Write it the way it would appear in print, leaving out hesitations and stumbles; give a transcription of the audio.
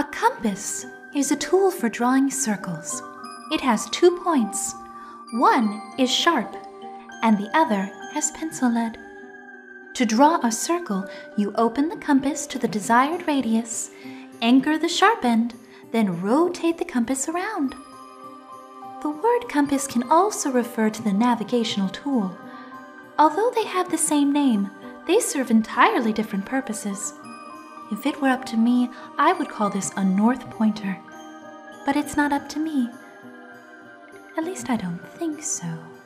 A compass is a tool for drawing circles. It has 2 points. One is sharp, and the other has pencil lead. To draw a circle, you open the compass to the desired radius, anchor the sharp end, then rotate the compass around. The word compass can also refer to the navigational tool. Although they have the same name, they serve entirely different purposes. If it were up to me, I would call this a north pointer. But it's not up to me. At least I don't think so.